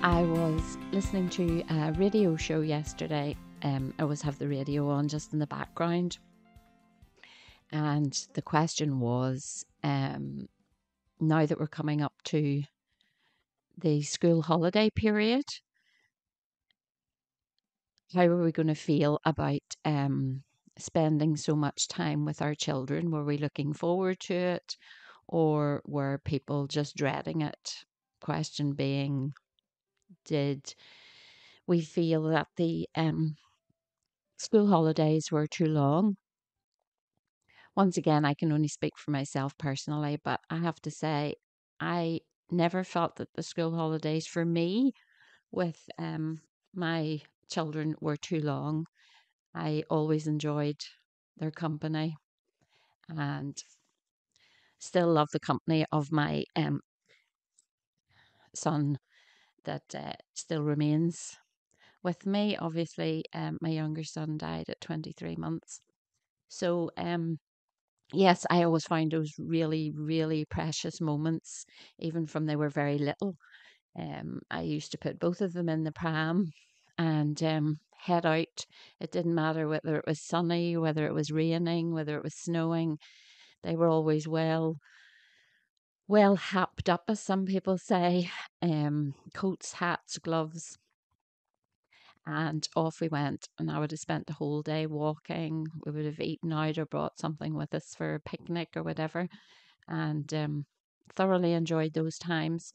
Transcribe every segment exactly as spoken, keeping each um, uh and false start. I was listening to a radio show yesterday. Um, I always have the radio on just in the background. And the question was, um, now that we're coming up to the school holiday period, how are we going to feel about um, spending so much time with our children? Were we looking forward to it, or were people just dreading it? Question being, did we feel that the um, school holidays were too long? Once again, I can only speak for myself personally, but I have to say I never felt that the school holidays for me with um, my children were too long. I always enjoyed their company and still love the company of my um, son that uh, still remains with me. Obviously, um, my younger son died at twenty-three months. So, um, yes, I always find those really, really precious moments, even from they were very little. Um, I used to put both of them in the pram and um, head out. It didn't matter whether it was sunny, whether it was raining, whether it was snowing. They were always well, well happed up, as some people say. Um, coats, hats, gloves. And off we went, and I would have spent the whole day walking. We would have eaten out or brought something with us for a picnic or whatever, and um, thoroughly enjoyed those times.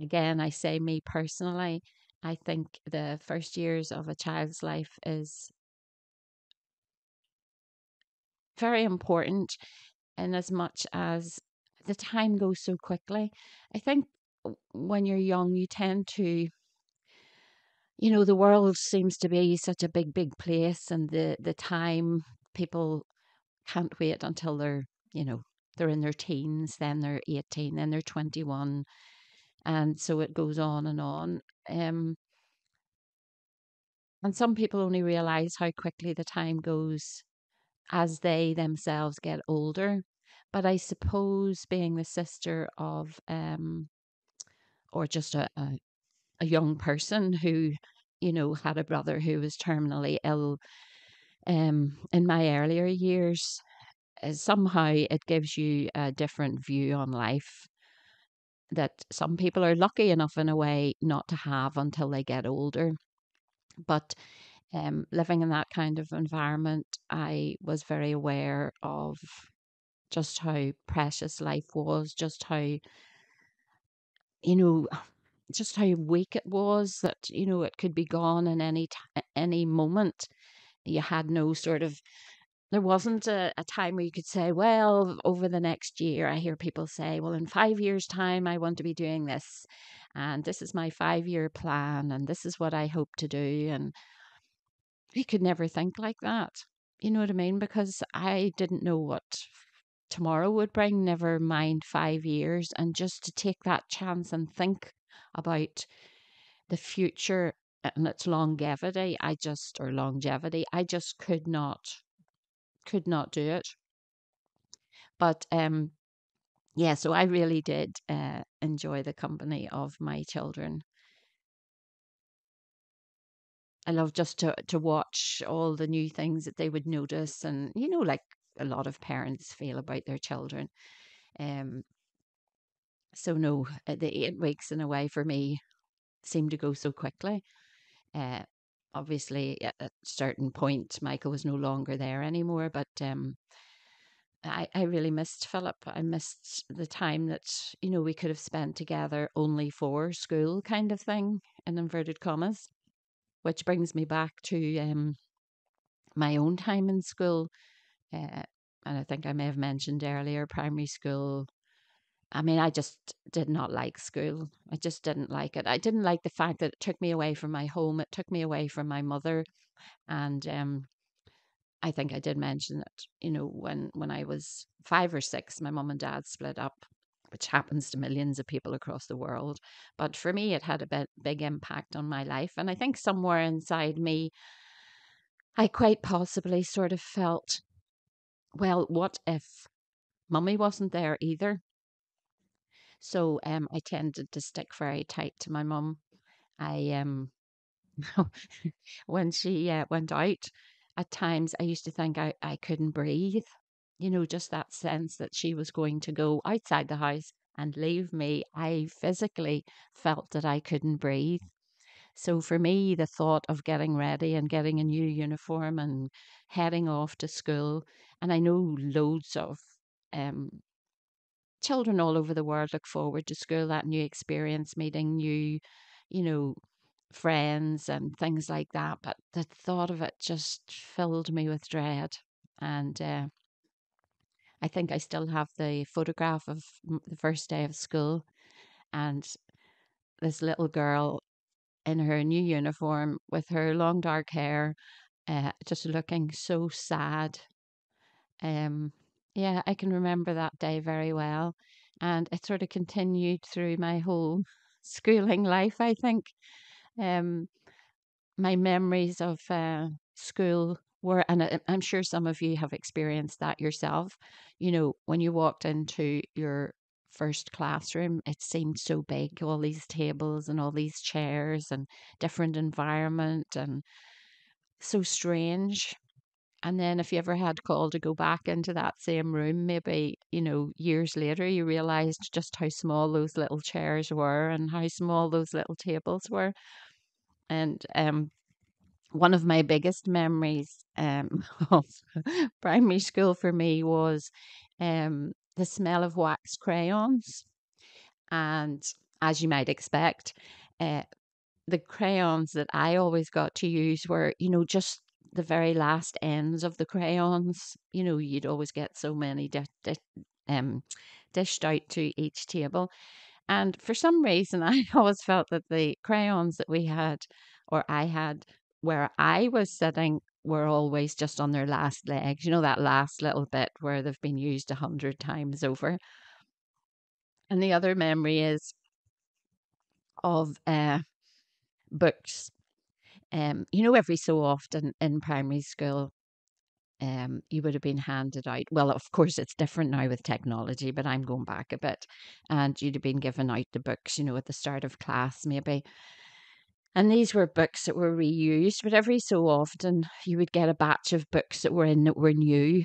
Again, I say me personally, I think the first years of a child's life is very important in as much as the time goes so quickly. I think when you're young, you tend to, you know, the world seems to be such a big, big place, and the, the time, people can't wait until they're, you know, they're in their teens, then they're eighteen, then they're twenty-one. And so it goes on and on. Um, and some people only realise how quickly the time goes as they themselves get older. But I suppose being the sister of, um, or just a, a a young person who, you know, had a brother who was terminally ill um, in my earlier years, uh, somehow it gives you a different view on life that some people are lucky enough in a way not to have until they get older. But um, living in that kind of environment, I was very aware of just how precious life was, just how, you know, just how weak it was, that, you know, it could be gone in any t- any moment. You had no sort of, there wasn't a, a time where you could say, well, over the next year, I hear people say, well, in five years time, I want to be doing this. And this is my five year plan. And this is what I hope to do. And you could never think like that. You know what I mean? Because I didn't know what tomorrow would bring, never mind five years. And just to take that chance and think about the future and its longevity, I just, or longevity, I just could not, could not do it. But um, yeah, so I really did uh, enjoy the company of my children. I love just to, to watch all the new things that they would notice, and, you know, like a lot of parents feel about their children. Um, So no, the eight weeks in a way for me seemed to go so quickly. Uh, obviously, at a certain point, Michael was no longer there anymore, but um, I, I really missed Philip. I missed the time that, you know, we could have spent together only for school kind of thing, in inverted commas, which brings me back to um, my own time in school. Uh, and I think I may have mentioned earlier, primary school, I mean, I just did not like school. I just didn't like it. I didn't like the fact that it took me away from my home. It took me away from my mother. And um, I think I did mention that, you know, when, when I was five or six, my mum and dad split up, which happens to millions of people across the world. But for me, it had a bit, big impact on my life. And I think somewhere inside me, I quite possibly sort of felt, well, what if mummy wasn't there either? So um, I tended to stick very tight to my mum. I um, when she uh, went out, at times I used to think I, I couldn't breathe. You know, just that sense that she was going to go outside the house and leave me. I physically felt that I couldn't breathe. So for me, the thought of getting ready and getting a new uniform and heading off to school, and I know loads of um, children all over the world look forward to school, that new experience, meeting new, you know, friends and things like that. But the thought of it just filled me with dread. And uh, I think I still have the photograph of the first day of school, and this little girl in her new uniform with her long dark hair, uh, just looking so sad. Um, yeah, I can remember that day very well. And it sort of continued through my whole schooling life, I think. Um, my memories of uh, school were, and I'm sure some of you have experienced that yourself, you know, when you walked into your first classroom, it seemed so big, all these tables and all these chairs and different environment and so strange. And then if you ever had call to go back into that same room, maybe, you know, years later, you realized just how small those little chairs were and how small those little tables were. And um, one of my biggest memories um, of primary school for me was um, the smell of wax crayons. And as you might expect, uh, the crayons that I always got to use were, you know, just the very last ends of the crayons. You know, you'd always get so many di- di- um, dished out to each table. And for some reason, I always felt that the crayons that we had, or I had, where I was sitting, were always just on their last legs, you know, that last little bit where they've been used a hundred times over. And the other memory is of uh, books. Um, you know, every so often in primary school, um, you would have been handed out. Well, of course, it's different now with technology, but I'm going back a bit. And you'd have been given out the books, you know, at the start of class, maybe. And these were books that were reused, but every so often you would get a batch of books that were in that were new,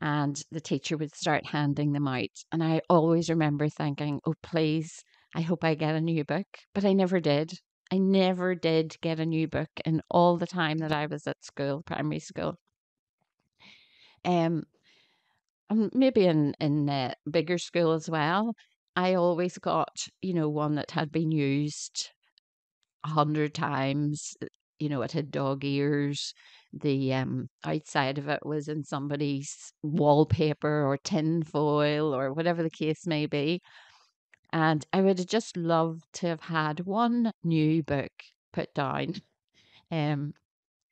and the teacher would start handing them out. And I always remember thinking, oh, please, I hope I get a new book. But I never did. I never did get a new book in all the time that I was at school, primary school. Um, and maybe in, in uh, bigger school as well, I always got, you know, one that had been used a hundred times. You know, it had dog ears. The um, outside of it was in somebody's wallpaper or tin foil or whatever the case may be. And I would have just loved to have had one new book put down. Um,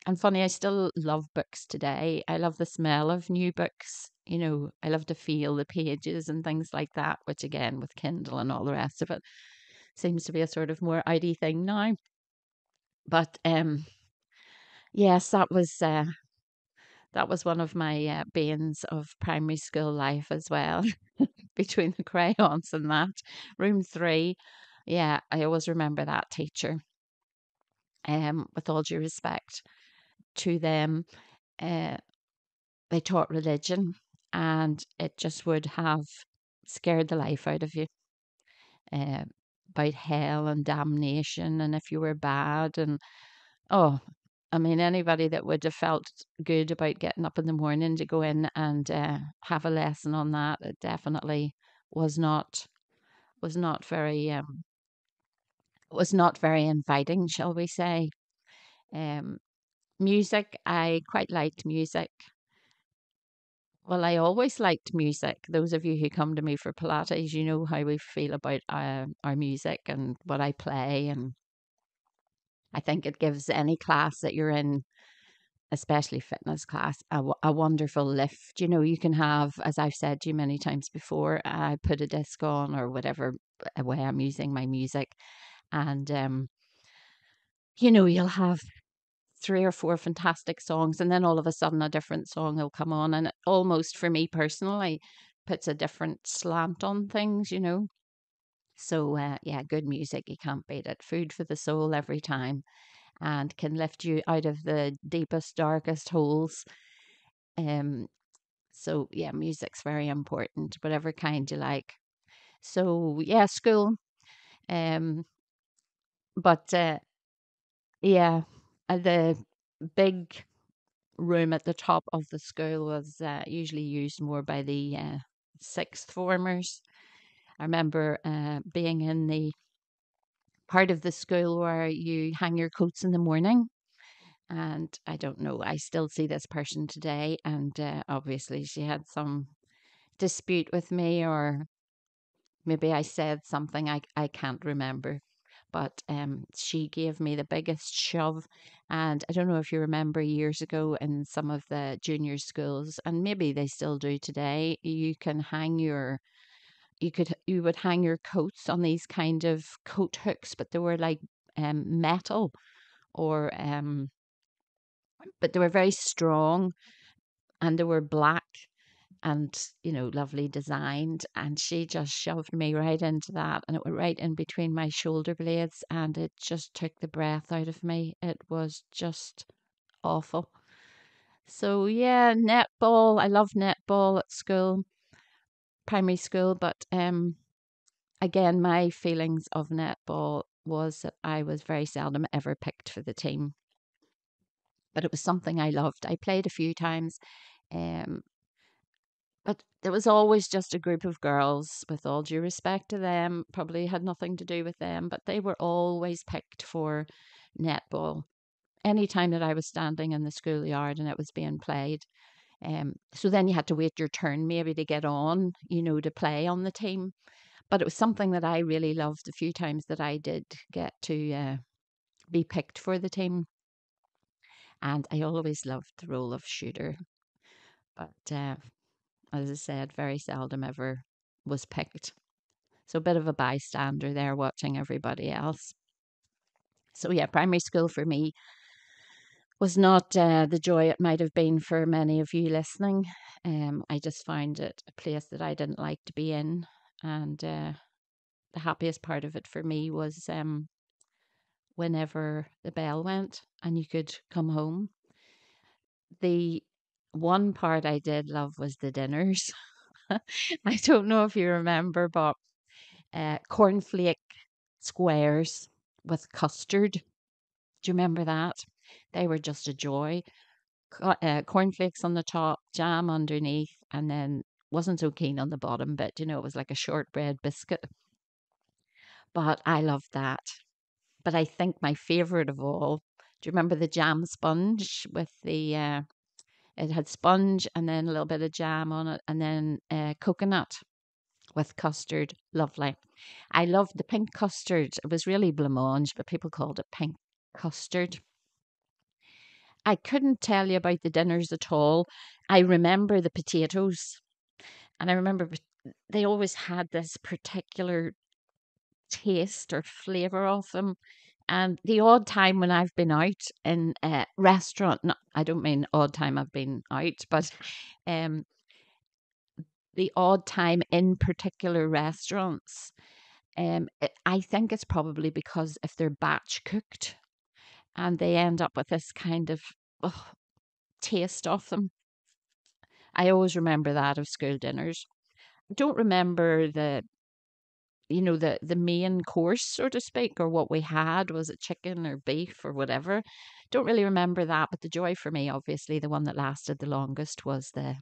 and funny, I still love books today. I love the smell of new books. You know, I love to feel the pages and things like that, which again, with Kindle and all the rest of it, seems to be a sort of more outy thing now. But um, yes, that was uh, that was one of my uh, banes of primary school life as well. Between the crayons and that, room three, yeah, I always remember that teacher. Um, with all due respect to them, uh, they taught religion, and it just would have scared the life out of you. Uh, about hell and damnation, and if you were bad, and oh, I mean, anybody that would have felt good about getting up in the morning to go in and uh, have a lesson on that, it definitely was not was not very um, was not very inviting, shall we say? Um, music, I quite liked music. Well, I always liked music. Those of you who come to me for Pilates, you know how we feel about uh, our music and what I play. And I think it gives any class that you're in, especially fitness class, a, a wonderful lift. You know, you can have, as I've said to you many times before, I put a disc on or whatever way I'm using my music. And, um, you know, you'll have three or four fantastic songs, and then all of a sudden a different song will come on, and it almost, for me personally, puts a different slant on things, you know. So uh, yeah, good music, you can't beat it. Food for the soul every time, and can lift you out of the deepest, darkest holes. Um, so yeah, music's very important, whatever kind you like. So yeah, school. Um, but uh, yeah, uh, the big room at the top of the school was uh, usually used more by the uh, sixth formers. I remember uh, being in the part of the school where you hang your coats in the morning. And I don't know, I still see this person today. And uh, obviously, she had some dispute with me, or maybe I said something I, I can't remember. But um, she gave me the biggest shove. And I don't know if you remember years ago in some of the junior schools, and maybe they still do today, you can hang your you could you would hang your coats on these kind of coat hooks, but they were like um metal, or um but they were very strong, and they were black, and you know, lovely designed. And she just shoved me right into that, and it went right in between my shoulder blades, and it just took the breath out of me. It was just awful. So yeah, netball. I love netball at school, primary school. But um again, my feelings of netball was that I was very seldom ever picked for the team, but it was something I loved. I played a few times, um but there was always just a group of girls, with all due respect to them, probably had nothing to do with them, but they were always picked for netball anytime that I was standing in the schoolyard and it was being played. Um, so then you had to wait your turn maybe to get on, you know, to play on the team. But it was something that I really loved. The few times that I did get to uh, be picked for the team, and I always loved the role of shooter. But uh, as I said, very seldom ever was picked. So a bit of a bystander there, watching everybody else. So yeah, primary school for me was not uh, the joy it might have been for many of you listening. Um, I just found it a place that I didn't like to be in. And uh, the happiest part of it for me was um, whenever the bell went and you could come home. The one part I did love was the dinners. I don't know if you remember, but uh, cornflake squares with custard. Do you remember that? They were just a joy. Uh, cornflakes on the top, jam underneath, and then wasn't so keen on the bottom bit. You know, it was like a shortbread biscuit. But I loved that. But I think my favourite of all, do you remember the jam sponge with the, uh, it had sponge and then a little bit of jam on it, and then uh, coconut with custard. Lovely. I loved the pink custard. It was really blancmange, but people called it pink custard. I couldn't tell you about the dinners at all. I remember the potatoes, and I remember they always had this particular taste or flavour of them. And the odd time when I've been out in a restaurant, no, I don't mean odd time I've been out, but um, the odd time in particular restaurants, um, I think it's probably because if they're batch cooked, and they end up with this kind of oh, taste of them. I always remember that of school dinners. I don't remember the, you know, the, the main course, so to speak, or what we had. Was it chicken or beef or whatever? Don't really remember that. But the joy for me, obviously, the one that lasted the longest was the,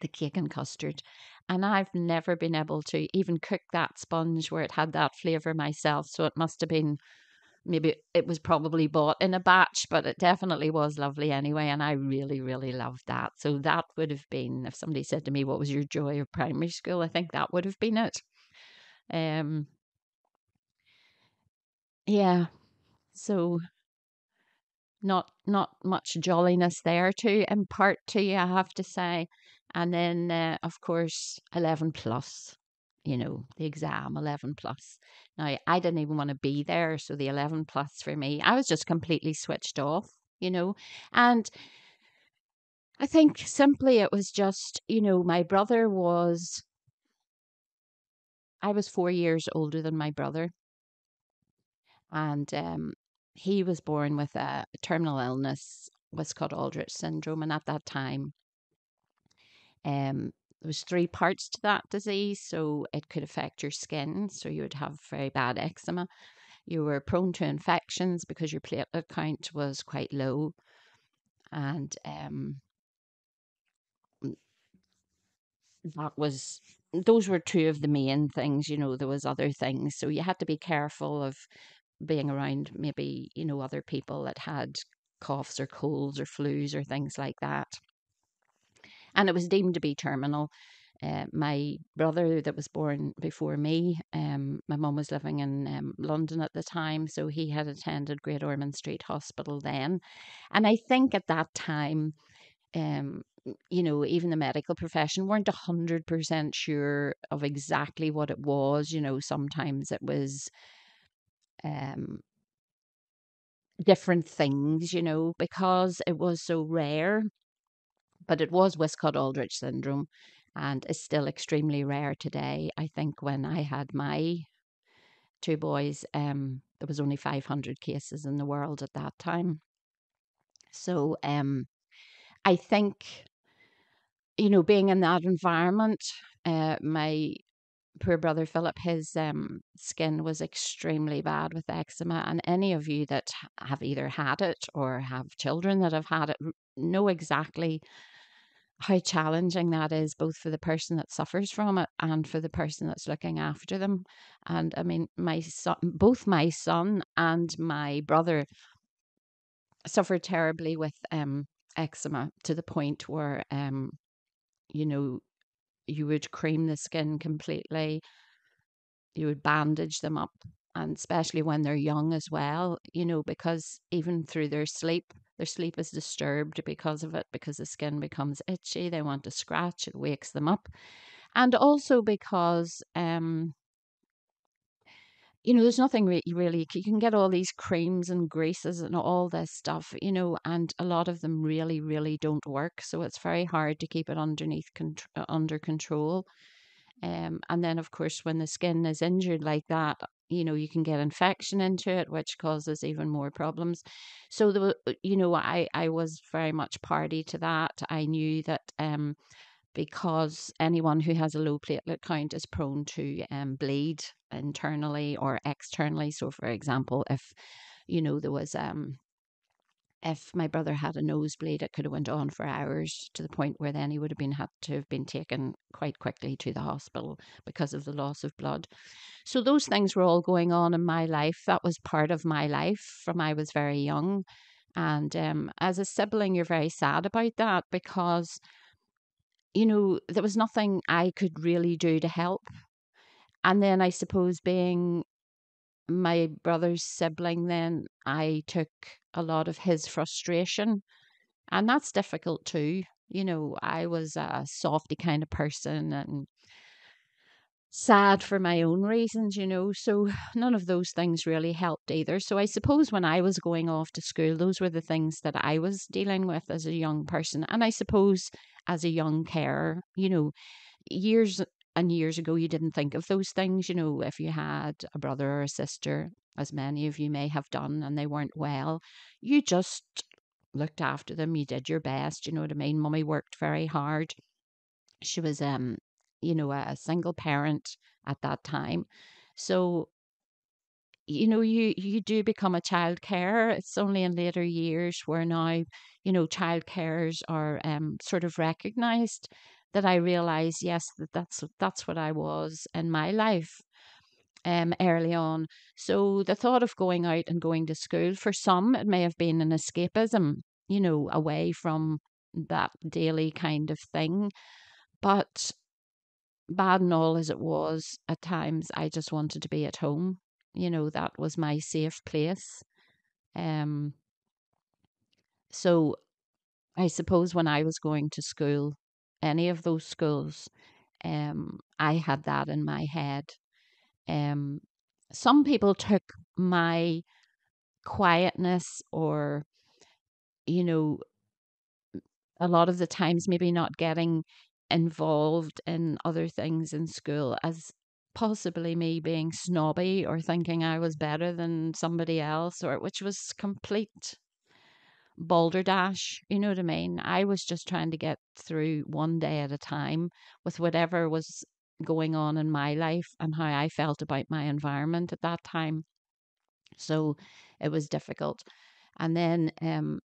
the cake and custard. And I've never been able to even cook that sponge where it had that flavour myself. So it must have been, maybe it was probably bought in a batch, but it definitely was lovely anyway. And I really, really loved that. So that would have been, if somebody said to me, what was your joy of primary school? I think that would have been it. Um, yeah. So not, not much jolliness there to impart to you, I have to say. And then, uh, of course, eleven plus. You know, the exam, eleven plus. Now, I didn't even want to be there. So the eleven plus for me, I was just completely switched off, you know. And I think simply it was just, you know, my brother was, I was four years older than my brother, and um, he was born with a terminal illness, Wiskott-Aldrich syndrome. And at that time, um, there was three parts to that disease. So it could affect your skin. So you would have very bad eczema. You were prone to infections because your platelet count was quite low. And um, that was, those were two of the main things, you know. There was other things. So you had to be careful of being around maybe, you know, other people that had coughs or colds or flus or things like that. And it was deemed to be terminal. Uh, my brother that was born before me, um, my mum was living in um, London at the time, so he had attended Great Ormond Street Hospital then. And I think at that time, um, you know, even the medical profession weren't one hundred percent sure of exactly what it was. You know, sometimes it was um, different things, you know, because it was so rare. But it was Wiskott-Aldrich syndrome, and is still extremely rare today. I think when I had my two boys, um, there was only five hundred cases in the world at that time. So um, I think, you know, being in that environment, uh, my poor brother Philip, his um, skin was extremely bad with eczema. And any of you that have either had it or have children that have had it know exactly how challenging that is, both for the person that suffers from it and for the person that's looking after them. And I mean, my son, both my son and my brother suffered terribly with um eczema, to the point where um you know, you would cream the skin completely, you would bandage them up, and especially when they're young as well, you know, because even through their sleep, their sleep is disturbed because of it, because the skin becomes itchy, they want to scratch, it wakes them up. And also because, um, you know, there's nothing re- really, you can get all these creams and greases and all this stuff, you know, and a lot of them really, really don't work. So it's very hard to keep it underneath con- under control. Um, and then, of course, when the skin is injured like that, you know, you can get infection into it, which causes even more problems. So, there was, you know, I, I was very much party to that. I knew that um, because anyone who has a low platelet count is prone to um, bleed internally or externally. So, for example, if, you know, there was, um, if my brother had a nosebleed, it could have went on for hours, to the point where then he would have been had to have been taken quite quickly to the hospital because of the loss of blood. So those things were all going on in my life. That was part of my life from I was very young. And um, as a sibling, you're very sad about that, because, you know, there was nothing I could really do to help. And then I suppose being my brother's sibling, then I took a lot of his frustration, and that's difficult too. You know, I was a softy kind of person and sad for my own reasons, you know, so none of those things really helped either. So I suppose when I was going off to school, those were the things that I was dealing with as a young person. And I suppose as a young carer, you know, years and years ago, you didn't think of those things. You know, if you had a brother or a sister, as many of you may have done, and they weren't well, you just looked after them. You did your best, you know what I mean? Mummy worked very hard. She was, um, you know, a, a single parent at that time. So, you know, you, you do become a child carer. It's only in later years where now, you know, child carers are um sort of recognised, that I realised, yes, that that's, that's what I was in my life um, early on. So the thought of going out and going to school, for some, it may have been an escapism, you know, away from that daily kind of thing. But bad and all as it was, at times I just wanted to be at home. You know, that was my safe place. Um. So I suppose when I was going to school, any of those schools, um, I had that in my head. Um, some people took my quietness, or, you know, a lot of the times maybe not getting involved in other things in school, as possibly me being snobby or thinking I was better than somebody else, or which was complete balderdash, you know what I mean? I was just trying to get through one day at a time with whatever was going on in my life and how I felt about my environment at that time. So it was difficult. And then um,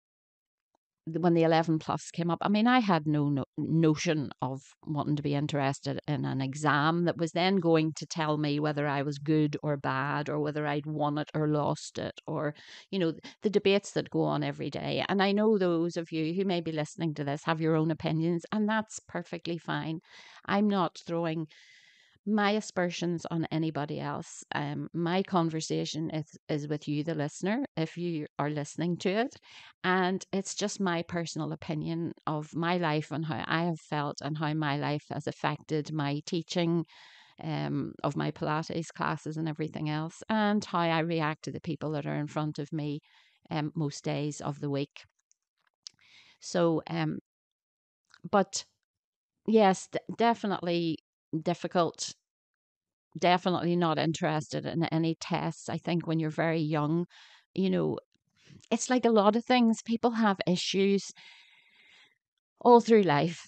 when the eleven plus came up, I mean, I had no, no notion of wanting to be interested in an exam that was then going to tell me whether I was good or bad, or whether I'd won it or lost it, or, you know, the debates that go on every day. And I know those of you who may be listening to this have your own opinions, and that's perfectly fine. I'm not throwing my aspersions on anybody else. Um, my conversation is, is with you, the listener, if you are listening to it. And it's just my personal opinion of my life and how I have felt and how my life has affected my teaching um, of my Pilates classes and everything else, and how I react to the people that are in front of me um, most days of the week. So, um, but yes, d- definitely difficult. Definitely not interested in any tests. I think when you're very young, you know, it's like a lot of things. People have issues all through life.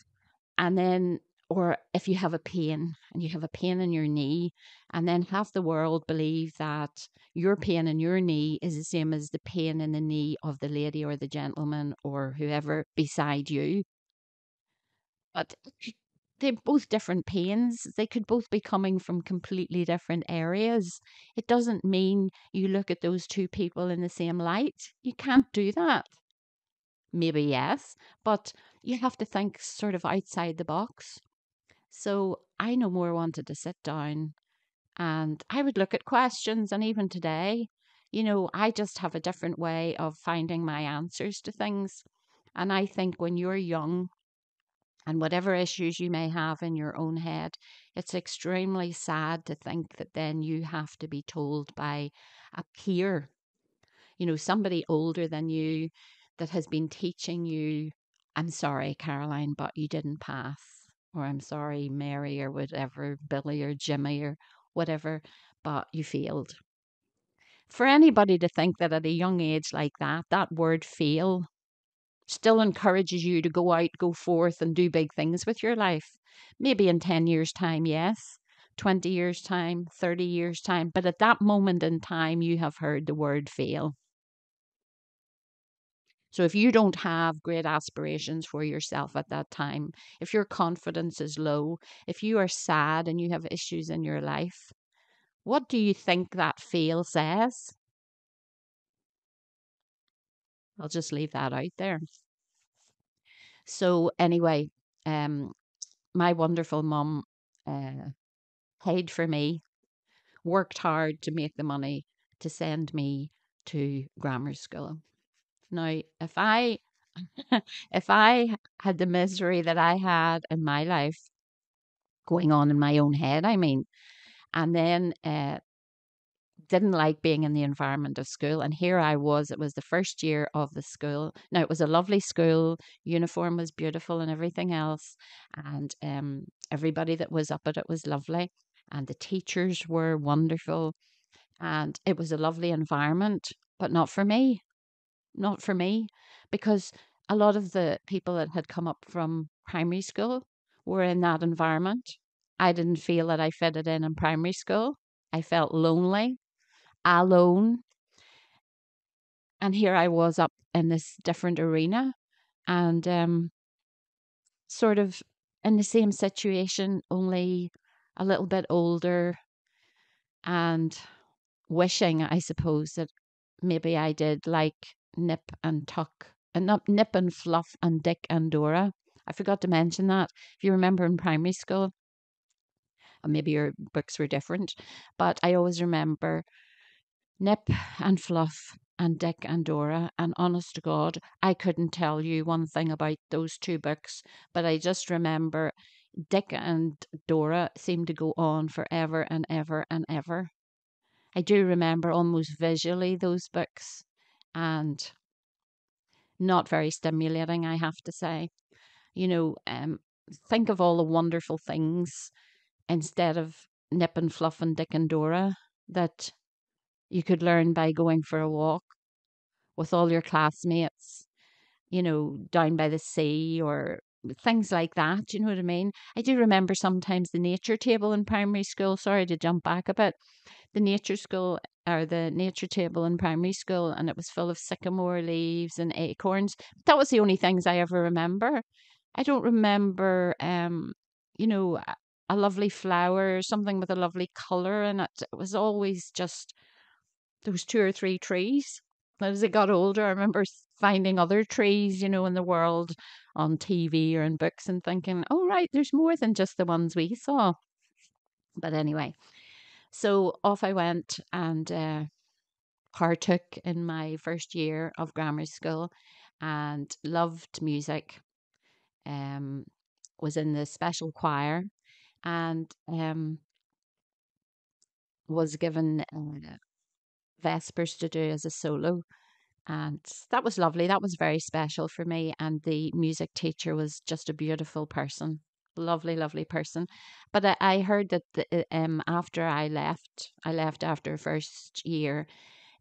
And then, or if you have a pain and you have a pain in your knee, and then half the world believe that your pain in your knee is the same as the pain in the knee of the lady or the gentleman or whoever beside you. But they're both different pains. They could both be coming from completely different areas. It doesn't mean you look at those two people in the same light. You can't do that. Maybe yes, but you have to think sort of outside the box. So I no more wanted to sit down and I would look at questions. And even today, you know, I just have a different way of finding my answers to things. And I think when you're young, and whatever issues you may have in your own head, it's extremely sad to think that then you have to be told by a peer, you know, somebody older than you that has been teaching you, I'm sorry, Caroline, but you didn't pass, or I'm sorry, Mary, or whatever, Billy or Jimmy or whatever, but you failed. For anybody to think that at a young age like that, that word fail still encourages you to go out, go forth and do big things with your life. Maybe in ten years time, yes, twenty years time, thirty years time. But at that moment in time, you have heard the word fail. So if you don't have great aspirations for yourself at that time, if your confidence is low, if you are sad and you have issues in your life, what do you think that fail says? I'll just leave that out there. So anyway, um, my wonderful mum uh, paid for me, worked hard to make the money to send me to grammar school. Now, if I, if I had the misery that I had in my life going on in my own head, I mean, and then uh, didn't like being in the environment of school. And here I was, it was the first year of the school. Now it was a lovely school, uniform was beautiful and everything else. And um, everybody that was up at it was lovely. And the teachers were wonderful. And it was a lovely environment, but not for me, not for me. Because a lot of the people that had come up from primary school were in that environment. I didn't feel that I fitted in in primary school. I felt lonely. Alone, and here I was up in this different arena, and um, sort of in the same situation, only a little bit older, and wishing, I suppose, that maybe I did like Nip and Tuck, and Nip and Fluff and Dick and Dora. I forgot to mention that. If you remember in primary school, and maybe your books were different, but I always remember Nip and Fluff and Dick and Dora, and honest to God, I couldn't tell you one thing about those two books, but I just remember Dick and Dora seemed to go on forever and ever and ever. I do remember almost visually those books, and not very stimulating, I have to say. You know, um, think of all the wonderful things instead of nip and fluff and Dick and Dora that you could learn by going for a walk with all your classmates, you know, down by the sea or things like that. You know what I mean? I do remember sometimes the nature table in primary school. Sorry to jump back a bit. The nature school or the nature table in primary school, and it was full of sycamore leaves and acorns. That was the only things I ever remember. I don't remember, um, you know, a lovely flower, something with a lovely colour in it. It was always just those two or three trees. As I got older, I remember finding other trees, you know, in the world on T V or in books and thinking, oh, right, there's more than just the ones we saw. But anyway, so off I went and uh, partook in my first year of grammar school and loved music. Um, was in the special choir and um, was given uh, Vespers to do as a solo. And that was lovely. That was very special for me. And the music teacher was just a beautiful person. Lovely, lovely person. But I, I heard that the, um, after I left, I left after first year,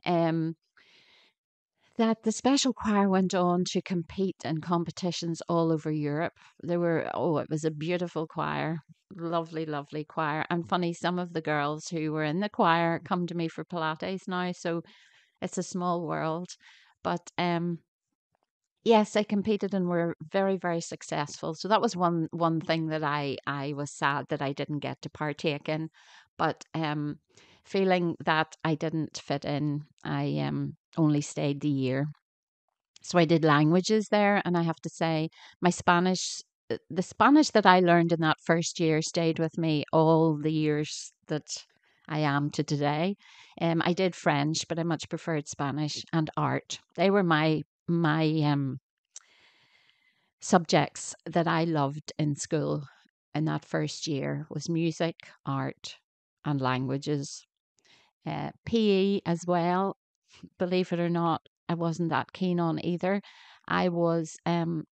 um, that the special choir went on to compete in competitions all over Europe. There were, oh, it was a beautiful choir. Lovely, lovely choir. And funny, some of the girls who were in the choir come to me for Pilates now. So it's a small world. But um, yes, I competed and were very, very successful. So that was one one thing that I, I was sad that I didn't get to partake in. But um, feeling that I didn't fit in, I um, only stayed the year. So I did languages there. And I have to say, my Spanish, the Spanish that I learned in that first year stayed with me all the years that I am to today. Um, I did French, but I much preferred Spanish and art. They were my my um subjects that I loved in school in that first year was music, art, and languages. Uh, P E as well, believe it or not, I wasn't that keen on either. I was um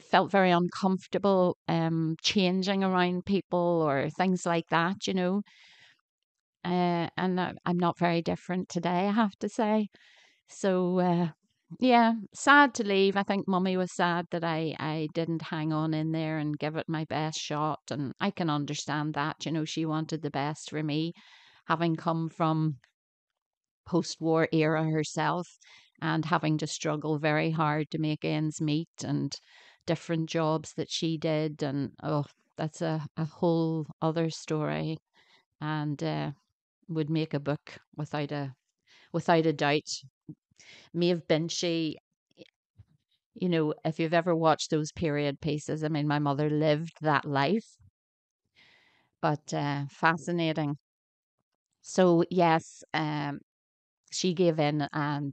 felt very uncomfortable um changing around people or things like that, you know. Uh, and I, I'm not very different today, I have to say. So, uh, yeah, sad to leave. I think Mummy was sad that I, I didn't hang on in there and give it my best shot. And I can understand that, you know, she wanted the best for me, having come from post-war era herself and having to struggle very hard to make ends meet and different jobs that she did. And, oh, that's a, a whole other story. And uh, would make a book without a without a doubt. Maeve Binchy, you know, if you've ever watched those period pieces, I mean, my mother lived that life. But uh, fascinating. So, yes, um, she gave in and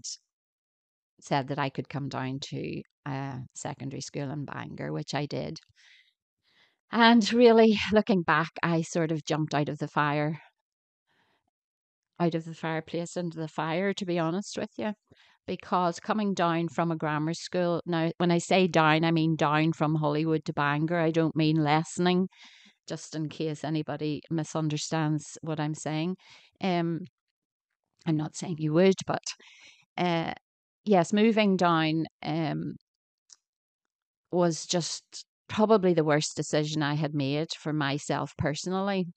said that I could come down to uh, secondary school in Bangor, which I did. And really, looking back, I sort of jumped out of the fire, out of the fireplace into the fire, to be honest with you, because coming down from a grammar school, now, when I say down, I mean down from Hollywood to Bangor. I don't mean lessening, just in case anybody misunderstands what I'm saying. Um, I'm not saying you would, but uh, yes, moving down um, was just probably the worst decision I had made for myself personally.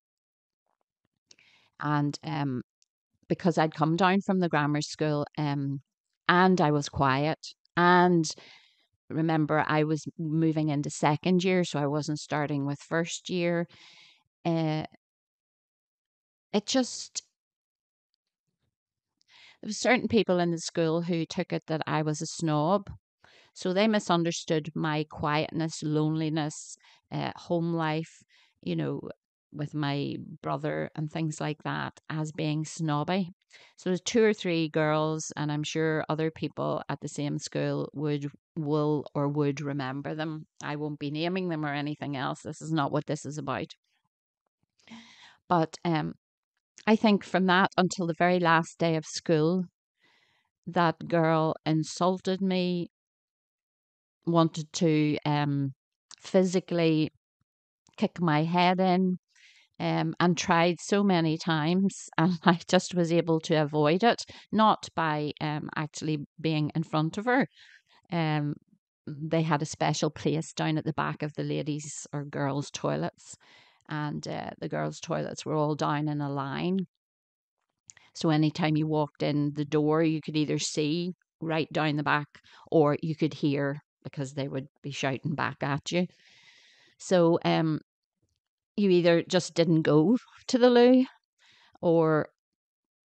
And um, because I'd come down from the grammar school um, and I was quiet. And remember, I was moving into second year, so I wasn't starting with first year. Uh, it just, there were certain people in the school who took it that I was a snob. So they misunderstood my quietness, loneliness, uh, home life, you know, with my brother and things like that as being snobby. So there's two or three girls, and I'm sure other people at the same school would, will or would remember them. I won't be naming them or anything else. This is not what this is about. But um, I think from that until the very last day of school, that girl insulted me, wanted to um, physically kick my head in, um, and tried so many times, and I just was able to avoid it, not by um, actually being in front of her. Um, they had a special place down at the back of the ladies' or girls' toilets, and uh, the girls' toilets were all down in a line. So anytime you walked in the door, you could either see right down the back or you could hear, because they would be shouting back at you. So um, you either just didn't go to the loo, or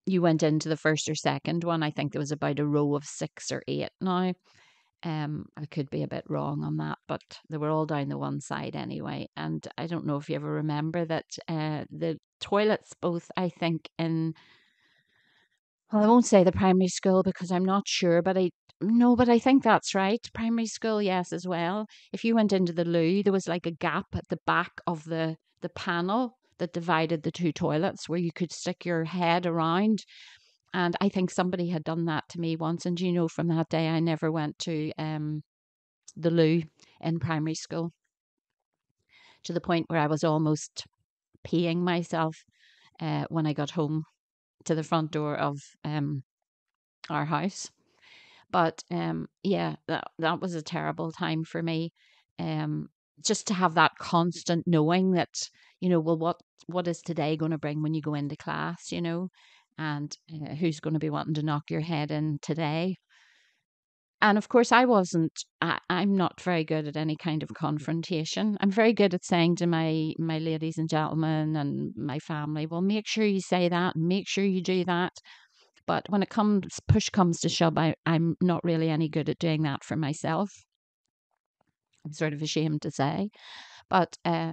you went into the first or second one. I think there was about a row of six or eight now. Um, I could be a bit wrong on that, but they were all down the one side anyway. And I don't know if you ever remember that uh, the toilets, both, I think, in... Well, I won't say the primary school because I'm not sure, but I no, but I think that's right. Primary school, yes, as well. If you went into the loo, there was like a gap at the back of the, the panel that divided the two toilets where you could stick your head around. And I think somebody had done that to me once. And you know, from that day, I never went to um the loo in primary school, to the point where I was almost peeing myself uh, when I got home to the front door of um our house. But um yeah, that that was a terrible time for me, um just to have that constant knowing that, you know, well, what what is today going to bring when you go into class, you know, and uh, who's going to be wanting to knock your head in today. And of course, I wasn't, I, I'm not very good at any kind of confrontation. I'm very good at saying to my, my ladies and gentlemen and my family, well, make sure you say that, make sure you do that. But when it comes, push comes to shove, I, I'm not really any good at doing that for myself. I'm sort of ashamed to say. But, uh,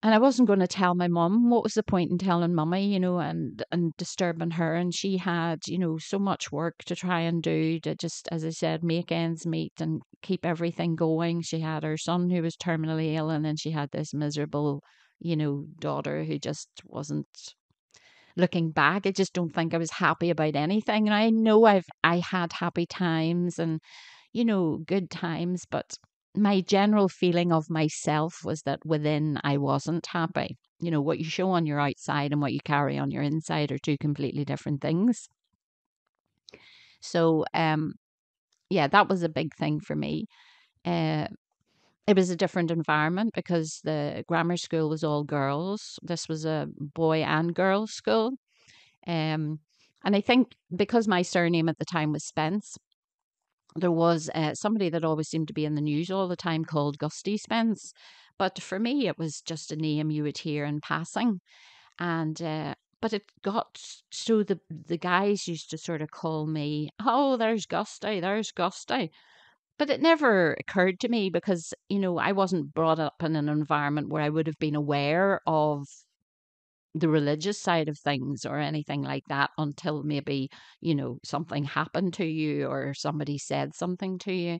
and I wasn't going to tell my mum. What was the point in telling mummy, you know, and, and disturbing her? And she had, you know, so much work to try and do to just, as I said, make ends meet and keep everything going. She had her son who was terminally ill, and then she had this miserable, you know, daughter who just wasn't, looking back, I just don't think I was happy about anything. And I know I've I had happy times and, you know, good times, but my general feeling of myself was that within I wasn't happy. You know, what you show on your outside and what you carry on your inside are two completely different things. So, um, yeah, that was a big thing for me. Uh, it was a different environment because the grammar school was all girls. This was a boy and girl school. Um, and I think because my surname at the time was Spence, there was uh, somebody that always seemed to be in the news all the time called Gusty Spence. But for me, it was just a name you would hear in passing. And, uh, but it got so the, the guys used to sort of call me, oh, there's Gusty, there's Gusty. But it never occurred to me because, you know, I wasn't brought up in an environment where I would have been aware of the religious side of things or anything like that until maybe, you know, something happened to you or somebody said something to you.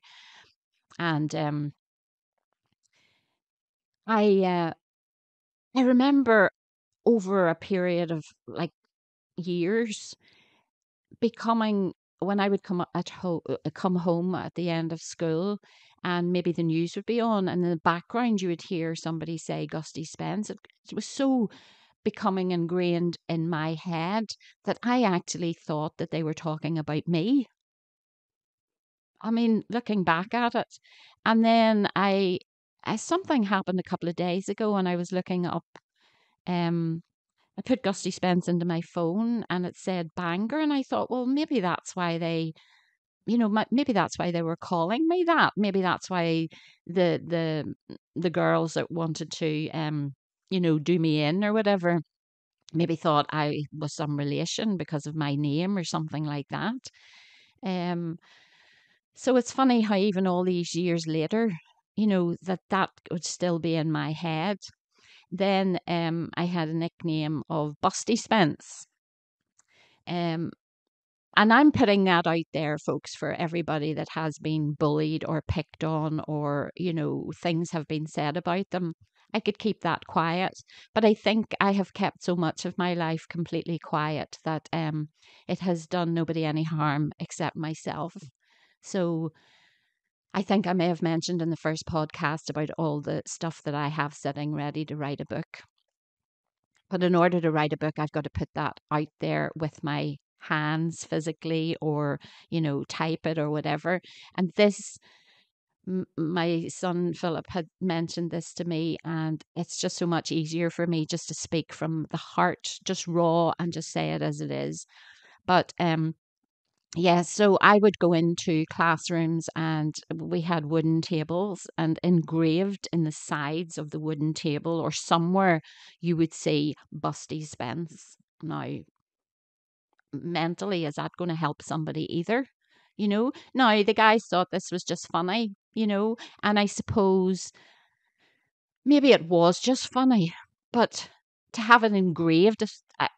And um, I uh, I remember over a period of like years becoming, when I would come at ho- come home at the end of school and maybe the news would be on and in the background you would hear somebody say Gusty Spence. It, it was so becoming ingrained in my head that I actually thought that they were talking about me. I mean, looking back at it. And then I, as something happened a couple of days ago and I was looking up, um, I put Gusty Spence into my phone and it said banger. And I thought, well, maybe that's why they, you know, maybe that's why they were calling me that. Maybe that's why the the the girls that wanted to, um, you know, do me in or whatever, maybe thought I was some relation because of my name or something like that. Um, so it's funny how even all these years later, you know, that that would still be in my head. Then um, I had a nickname of Busty Spence. Um, and I'm putting that out there, folks, for everybody that has been bullied or picked on or, you know, things have been said about them. I could keep that quiet, but I think I have kept so much of my life completely quiet that um, it has done nobody any harm except myself. So I think I may have mentioned in the first podcast about all the stuff that I have sitting ready to write a book. But in order to write a book, I've got to put that out there with my hands physically, or, you know, type it or whatever. And this, m- my son Philip had mentioned this to me, and it's just so much easier for me just to speak from the heart, just raw, and just say it as it is. But um, yeah, so I would go into classrooms, and we had wooden tables, and engraved in the sides of the wooden table or somewhere you would see Gusty Spence. Now, mentally, is that going to help somebody either? You know, now the guys thought this was just funny, you know, and I suppose maybe it was just funny, but to have it engraved,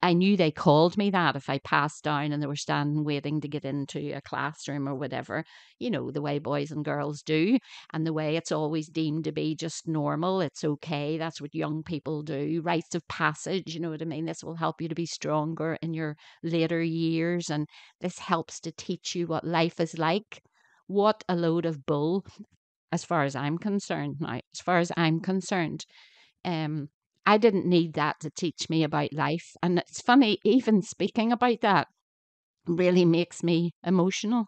I knew they called me that if I passed down and they were standing waiting to get into a classroom or whatever, you know, the way boys and girls do, and the way it's always deemed to be just normal. It's okay. That's what young people do. Rites of passage, you know what I mean? This will help you to be stronger in your later years. And this helps to teach you what life is like. What a load of bull, as far as I'm concerned now, as far as I'm concerned. Um, I didn't need that to teach me about life. And it's funny, even speaking about that really makes me emotional,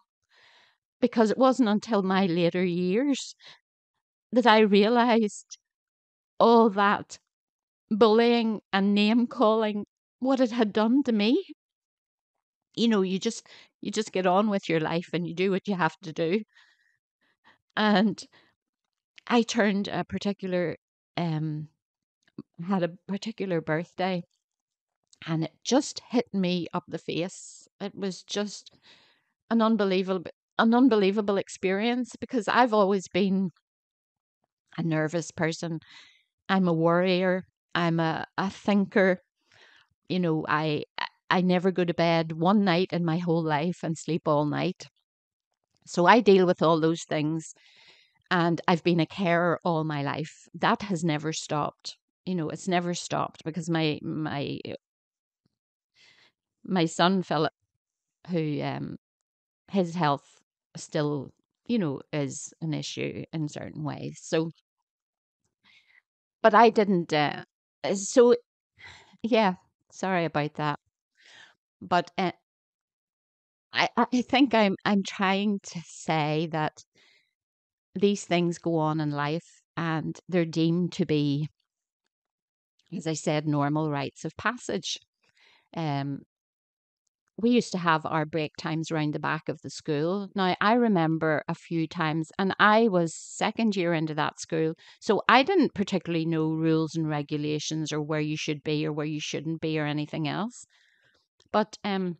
because it wasn't until my later years that I realized all that bullying and name calling, what it had done to me. You know, you just, you just get on with your life and you do what you have to do. And I turned a particular, um, had a particular birthday, and it just hit me up the face. It was just an unbelievable, an unbelievable experience, because I've always been a nervous person. I'm a worrier. I'm a, a thinker. You know, I, I never go to bed one night in my whole life and sleep all night. So I deal with all those things, and I've been a carer all my life. That has never stopped. You know, it's never stopped, because my my my son Philip, who um his health still, you know, is an issue in certain ways. So, but I didn't. Uh, so, yeah, sorry about that. But uh, I I think I'm I'm trying to say that these things go on in life, and they're deemed to be, as I said, normal rites of passage. Um, we used to have our break times round the back of the school. Now, I remember a few times, and I was second year into that school, so I didn't particularly know rules and regulations, or where you should be or where you shouldn't be or anything else. But um,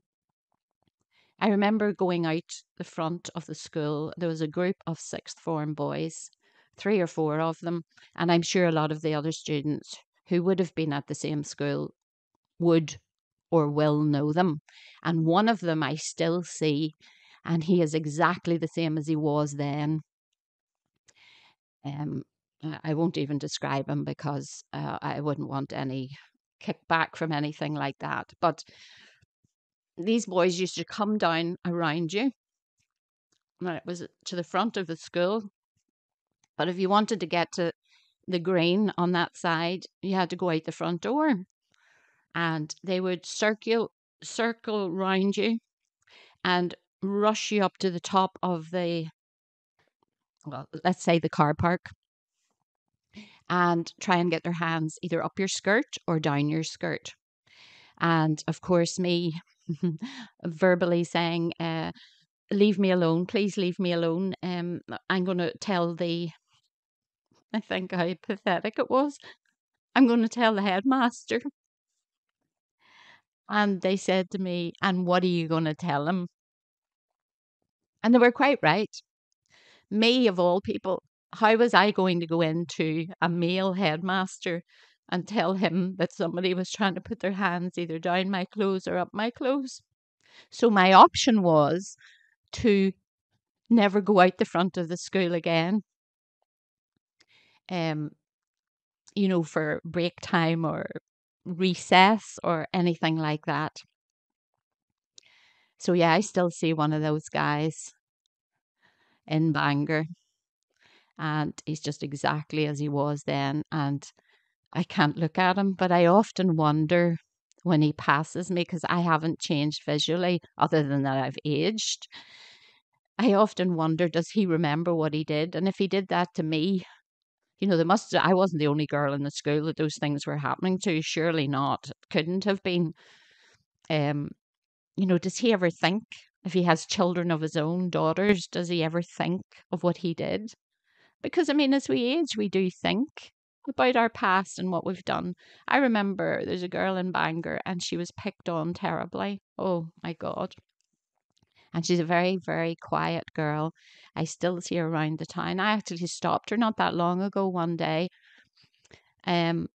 I remember going out the front of the school. There was a group of sixth form boys, three or four of them, and I'm sure a lot of the other students who would have been at the same school would or will know them. And one of them I still see, and he is exactly the same as he was then. Um, I won't even describe him, because uh, I wouldn't want any kickback from anything like that. But these boys used to come down around you. Now, it was to the front of the school, but if you wanted to get to the green on that side, you had to go out the front door, and they would circle circle round you and rush you up to the top of the, well, let's say the car park, and try and get their hands either up your skirt or down your skirt. And of course me verbally saying, uh, leave me alone, please leave me alone. Um, I'm going to tell the I think how pathetic it was. I'm going to tell the headmaster. And they said to me, and what are you going to tell him? And they were quite right. Me, of all people, how was I going to go into a male headmaster and tell him that somebody was trying to put their hands either down my clothes or up my clothes? So my option was to never go out the front of the school again. Um, you know, for break time or recess or anything like that. So yeah, I still see one of those guys in Bangor, and he's just exactly as he was then. And I can't look at him, but I often wonder when he passes me, because I haven't changed visually other than that I've aged. I often wonder, does he remember what he did? And if he did that to me, you know, there must, I wasn't the only girl in the school that those things were happening to. Surely not. It couldn't have been. Um, you know, does he ever think, if he has children of his own, daughters, does he ever think of what he did? Because, I mean, as we age, we do think about our past and what we've done. I remember there's a girl in Bangor and she was picked on terribly. Oh, my God. And she's a very, very quiet girl. I still see her around the town. I actually stopped her not that long ago one day um,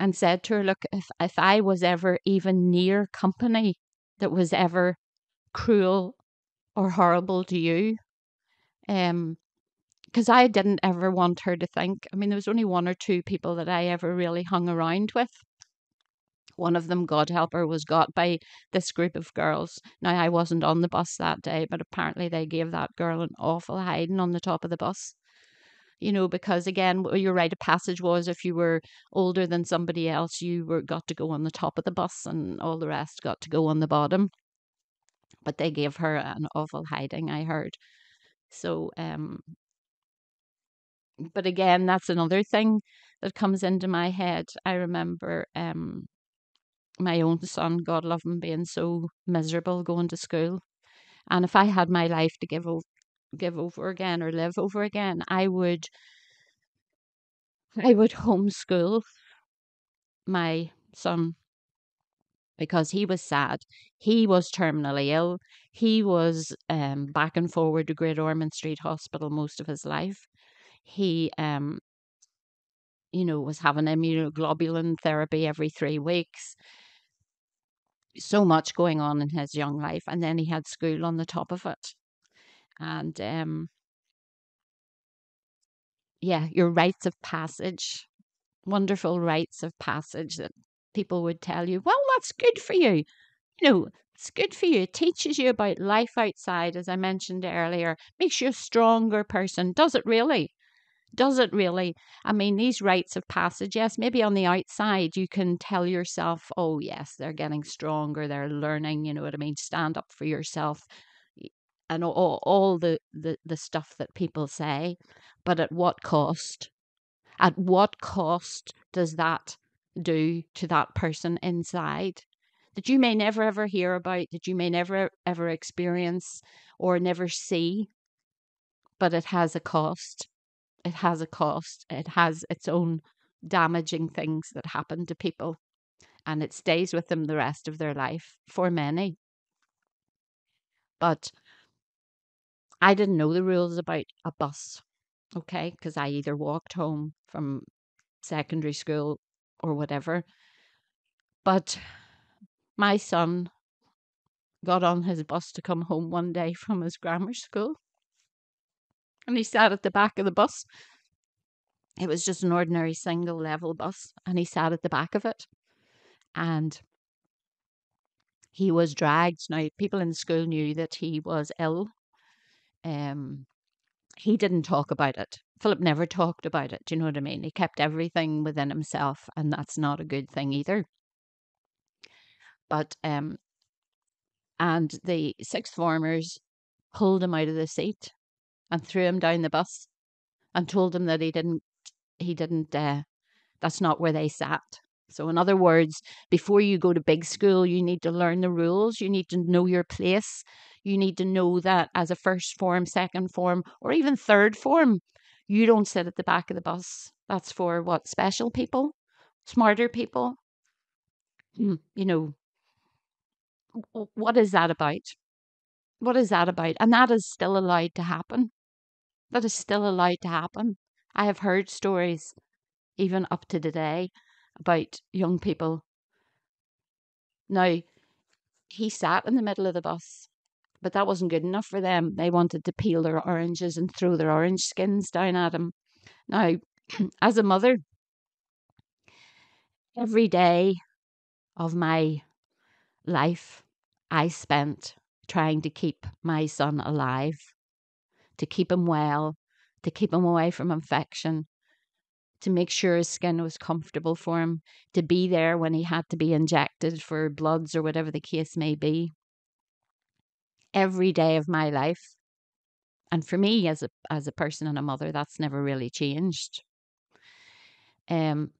and said to her, look, if, if I was ever even near company that was ever cruel or horrible to you, um, because I didn't ever want her to think. I mean, there was only one or two people that I ever really hung around with. One of them, God help her, was got by this group of girls. Now, I wasn't on the bus that day, but apparently they gave that girl an awful hiding on the top of the bus. You know, because again, your rite of passage was if you were older than somebody else, you were got to go on the top of the bus and all the rest got to go on the bottom. But they gave her an awful hiding, I heard. So, um, but again, that's another thing that comes into my head. I remember... Um, my own son, God love him, being so miserable going to school. And if I had my life to give, o- give over again or live over again, I would I would homeschool my son because he was sad. He was terminally ill. He was um, back and forward to Great Ormond Street Hospital most of his life. He... um. you know, was having immunoglobulin therapy every three weeks. So much going on in his young life. And then he had school on the top of it. And, um, yeah, your rites of passage, wonderful rites of passage that people would tell you, well, that's good for you. You know, it's good for you. It teaches you about life outside, as I mentioned earlier. Makes you a stronger person. Does it really? Does it really? I mean, these rites of passage, yes, maybe on the outside you can tell yourself, oh, yes, they're getting stronger, they're learning, you know what I mean, stand up for yourself and all, all the, the, the stuff that people say. But at what cost? At what cost does that do to that person inside? That you may never, ever hear about, that you may never, ever experience or never see, but it has a cost. It has a cost. It has its own damaging things that happen to people. And it stays with them the rest of their life, for many. But I didn't know the rules about a bus, okay? Because I either walked home from secondary school or whatever. But my son got on his bus to come home one day from his grammar school. And he sat at the back of the bus. It was just an ordinary single level bus. And he sat at the back of it. And he was dragged. Now, people in school knew that he was ill. Um, he didn't talk about it. Philip never talked about it. Do you know what I mean? He kept everything within himself. And that's not a good thing either. But, um, and the sixth formers pulled him out of the seat and threw him down the bus and told him that he didn't, he didn't, uh, that's not where they sat. So in other words, before you go to big school, you need to learn the rules. You need to know your place. You need to know that as a first form, second form, or even third form, you don't sit at the back of the bus. That's for what? Special people, smarter people. You know, what is that about? What is that about? And that is still allowed to happen. That is still allowed to happen. I have heard stories, even up to today, about young people. Now, he sat in the middle of the bus, but that wasn't good enough for them. They wanted to peel their oranges and throw their orange skins down at him. Now, as a mother, every day of my life, I spent trying to keep my son alive, to keep him well, to keep him away from infection, to make sure his skin was comfortable for him, to be there when he had to be injected for bloods or whatever the case may be. Every day of my life. And for me as a as a person and a mother, that's never really changed. Um,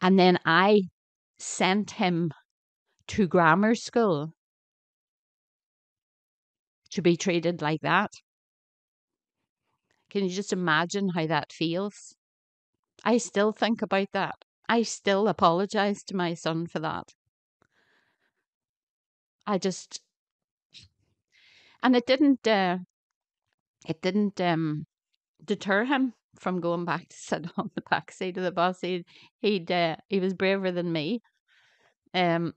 and then I sent him to grammar school to be treated like that. Can you just imagine how that feels? I still think about that. I still apologize to my son for that. I just, and it didn't. Uh, It didn't um, deter him from going back to sit on the back seat of the bus. He he'd, uh, he was braver than me. Um,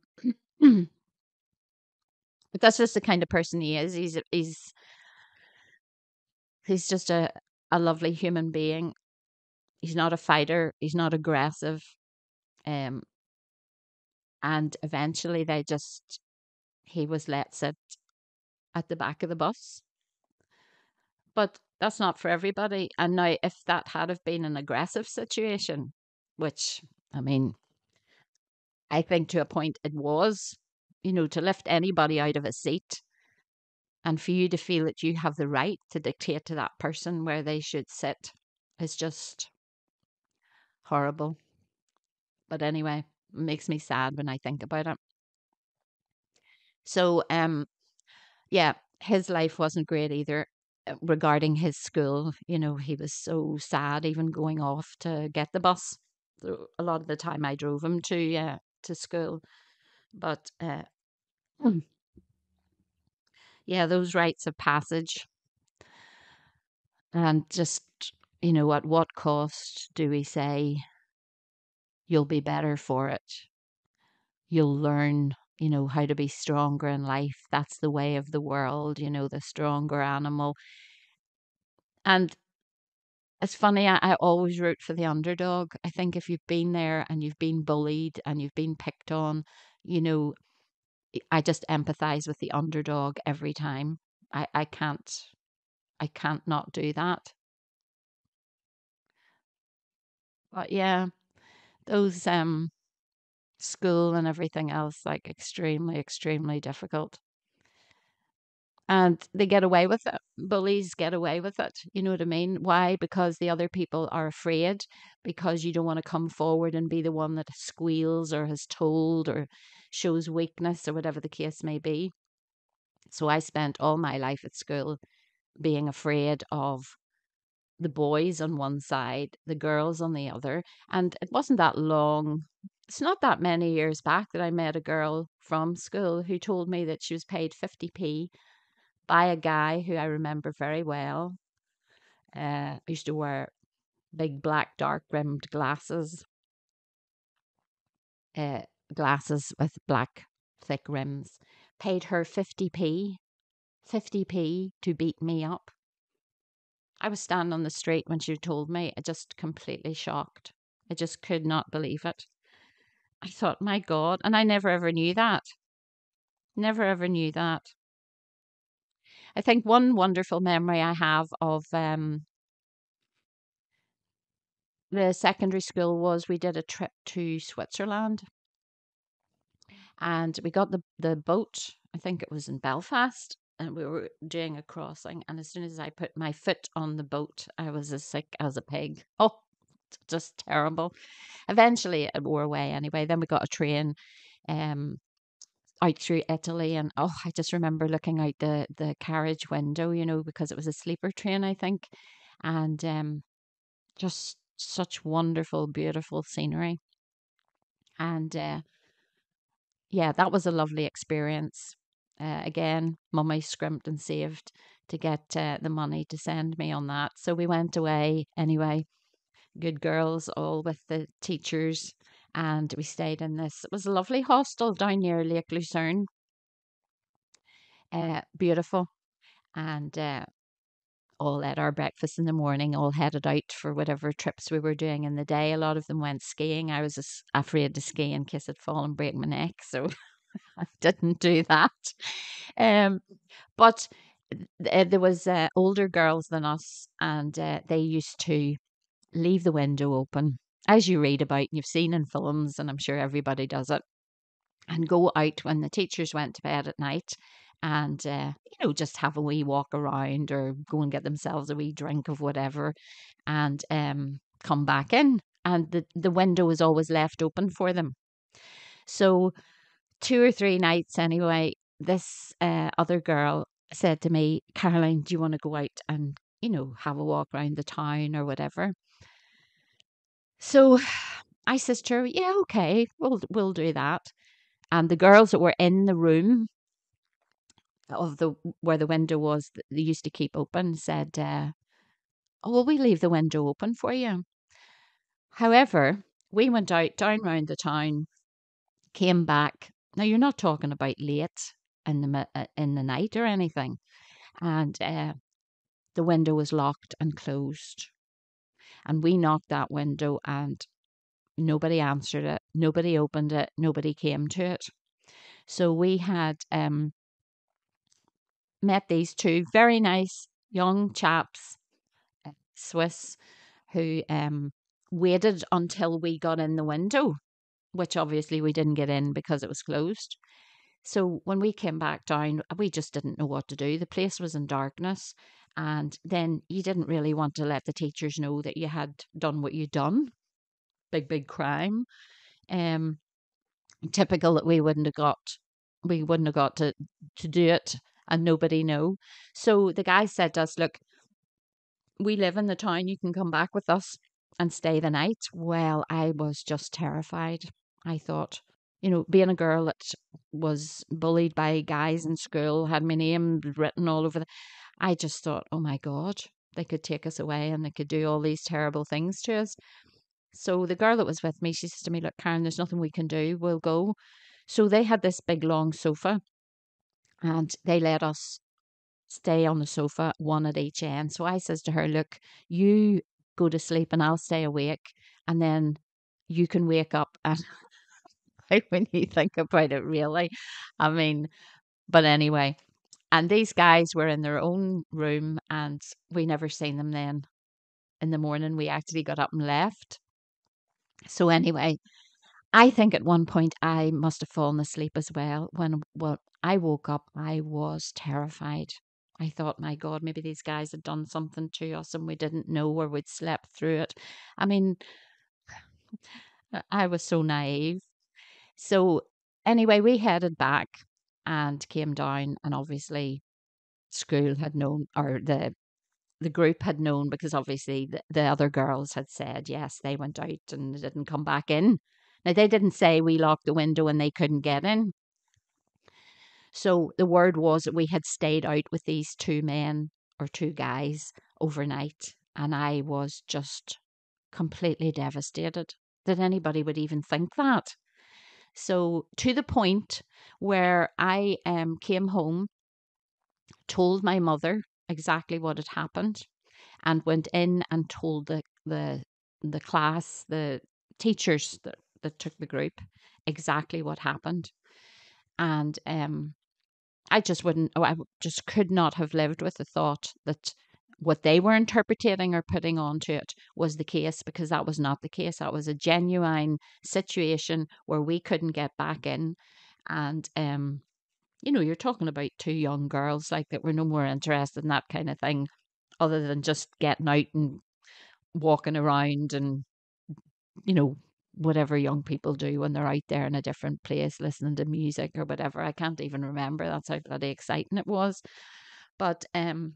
but that's just the kind of person he is. He's he's he's just a, a lovely human being. He's not a fighter. He's not aggressive. Um, and eventually, they just he was let sit at the back of the bus. But that's not for everybody. And now if that had have been an aggressive situation, which, I mean, I think to a point it was, you know, to lift anybody out of a seat and for you to feel that you have the right to dictate to that person where they should sit is just horrible. But anyway, it makes me sad when I think about it. So, um, yeah, his life wasn't great either. Regarding his school, you know, he was so sad even going off to get the bus. A lot of the time I drove him to uh, to school. But, uh, yeah, those rites of passage. And just, you know, at what cost do we say, you'll be better for it? You'll learn, you know, how to be stronger in life. That's the way of the world, you know, the stronger animal. And it's funny, I, I always root for the underdog. I think if you've been there and you've been bullied and you've been picked on, you know, I just empathize with the underdog every time. I, I can't, I can't not do that. But yeah, those, um, school and everything else, like extremely, extremely difficult. And they get away with it. Bullies get away with it. You know what I mean? Why? Because the other people are afraid, because you don't want to come forward and be the one that squeals or has told or shows weakness or whatever the case may be. So I spent all my life at school being afraid of the boys on one side, the girls on the other. And it wasn't that long. It's not that many years back that I met a girl from school who told me that she was paid fifty p by a guy who I remember very well. Uh, used to wear big black dark rimmed glasses. Uh, glasses with black thick rims. Paid her fifty p. fifty p to beat me up. I was standing on the street when she told me. I just completely shocked. I just could not believe it. I thought, my God, and I never ever knew that. Never ever knew that. I think one wonderful memory I have of um, the secondary school was we did a trip to Switzerland. And we got the, the boat, I think it was in Belfast, and we were doing a crossing. And as soon as I put my foot on the boat, I was as sick as a pig. Oh. Just terrible. Eventually it wore away anyway. Then we got a train um out through Italy, and oh, I just remember looking out the the carriage window, you know, because it was a sleeper train, I think, and um just such wonderful, beautiful scenery. And uh yeah, that was a lovely experience. Uh, again, Mummy scrimped and saved to get uh, the money to send me on that, so we went away anyway. Good girls, all with the teachers, and we stayed in this. It was a lovely hostel down near Lake Lucerne. Uh, beautiful, and uh, all had our breakfast in the morning, all headed out for whatever trips we were doing in the day. A lot of them went skiing. I was afraid to ski in case I'd fall and break my neck, so I didn't do that. Um, but th there was uh, older girls than us, and uh, they used to leave the window open, as you read about and you've seen in films, and I'm sure everybody does it, and go out when the teachers went to bed at night and, uh, you know, just have a wee walk around or go and get themselves a wee drink of whatever and um, come back in. And the, the window is always left open for them. So two or three nights anyway, this uh, other girl said to me, "Caroline, do you want to go out and, you know, have a walk around the town or whatever?" So I says to her, "Yeah, okay, we'll we'll do that." And the girls that were in the room of the where the window was that they used to keep open said, uh, "Oh, well, we leave the window open for you." However, we went out down round the town, came back. Now you're not talking about late in the uh, in the night or anything, and uh, the window was locked and closed. And we knocked that window and nobody answered it. Nobody opened it. Nobody came to it. So we had um, met these two very nice young chaps, Swiss, who um, waited until we got in the window, which obviously we didn't get in because it was closed. So when we came back down, we just didn't know what to do. The place was in darkness. And then you didn't really want to let the teachers know that you had done what you'd done. Big, big crime. Um, typical that we wouldn't have got, we wouldn't have got to, to do it and nobody know. So the guy said to us, "Look, we live in the town. You can come back with us and stay the night." Well, I was just terrified. I thought, you know, being a girl that was bullied by guys in school, had my name written all over the... I just thought, oh my God, they could take us away and they could do all these terrible things to us. So the girl that was with me, she says to me, "Look, Karen, there's nothing we can do. We'll go." So they had this big long sofa and they let us stay on the sofa, one at each end. So I says to her, "Look, you go to sleep and I'll stay awake and then you can wake up." And when you think about it, really, I mean, but anyway. And these guys were in their own room and we never seen them then. In the morning, we actually got up and left. So anyway, I think at one point I must have fallen asleep as well. When well, I woke up, I was terrified. I thought, my God, maybe these guys had done something to us and we didn't know, or we'd slept through it. I mean, I was so naive. So anyway, we headed back and came down, and obviously school had known, or the the group had known, because obviously the, the other girls had said, yes, they went out and didn't come back in. Now, they didn't say we locked the window and they couldn't get in. So the word was that we had stayed out with these two men or two guys overnight, and I was just completely devastated that anybody would even think that. So to the point where I um, came home, told my mother exactly what had happened, and went in and told the the, the class, the teachers that, that took the group, exactly what happened. And um, I just wouldn't, oh, I just could not have lived with the thought that what they were interpreting or putting onto it was the case, because that was not the case. That was a genuine situation where we couldn't get back in. And, um, you know, you're talking about two young girls like that were no more interested in that kind of thing other than just getting out and walking around and, you know, whatever young people do when they're out there in a different place, listening to music or whatever. I can't even remember. That's how bloody exciting it was. But, um,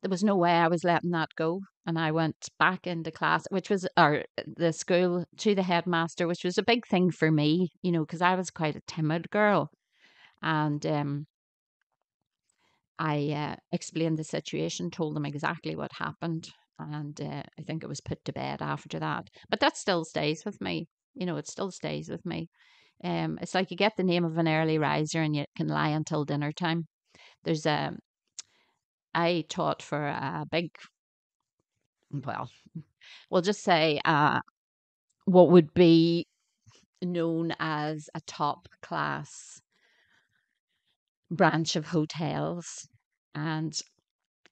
there was no way I was letting that go. And I went back into class, which was, or the school, to the headmaster, which was a big thing for me, you know, because I was quite a timid girl. And um, I uh, explained the situation, told them exactly what happened. And uh, I think it was put to bed after that. But that still stays with me. You know, it still stays with me. Um, it's like you get the name of an early riser and you can lie until dinner time. There's a... I taught for a big, well, we'll just say uh, what would be known as a top class branch of hotels. And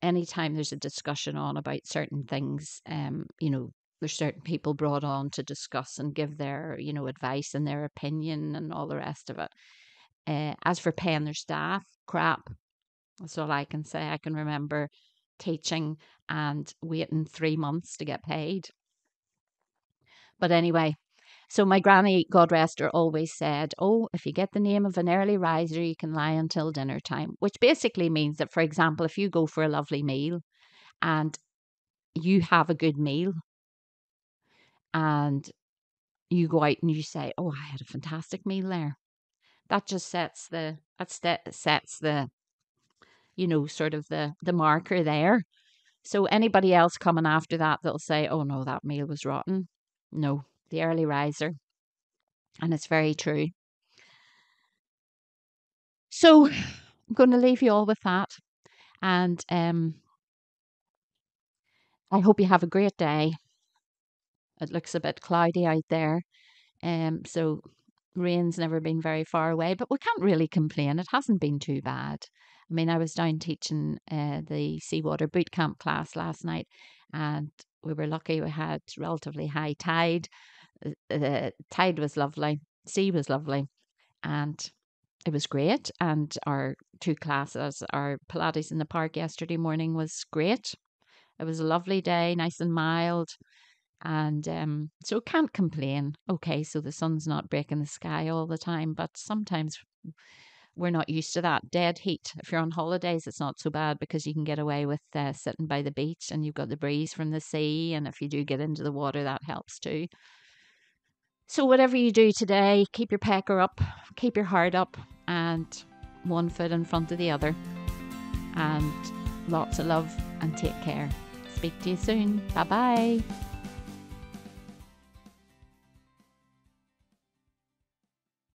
anytime there's a discussion on about certain things, um, you know, there's certain people brought on to discuss and give their, you know, advice and their opinion and all the rest of it. Uh, as for paying their staff, crap. That's all I can say. I can remember teaching and waiting three months to get paid. But anyway, so my granny, God rest her, always said, oh, if you get the name of an early riser, you can lie until dinner time, which basically means that, for example, if you go for a lovely meal and you have a good meal and you go out and you say, oh, I had a fantastic meal there. That just sets the, that sets the, you know, sort of the, the marker there. So anybody else coming after that, they'll say, oh, no, that meal was rotten. No, the early riser. And it's very true. So I'm going to leave you all with that. And um, I hope you have a great day. It looks a bit cloudy out there. Um, so rain's never been very far away, but we can't really complain. It hasn't been too bad. I mean, I was down teaching uh, the seawater boot camp class last night, and we were lucky we had relatively high tide. The tide was lovely, sea was lovely, and it was great. And our two classes, our Pilates in the park yesterday morning was great. It was a lovely day, nice and mild. And um, so can't complain. Okay, so the sun's not breaking the sky all the time, but sometimes we're not used to that. Dead heat. If you're on holidays, it's not so bad because you can get away with uh, sitting by the beach and you've got the breeze from the sea. And if you do get into the water, that helps too. So whatever you do today, keep your pecker up, keep your heart up, and one foot in front of the other. And lots of love and take care. Speak to you soon. Bye-bye.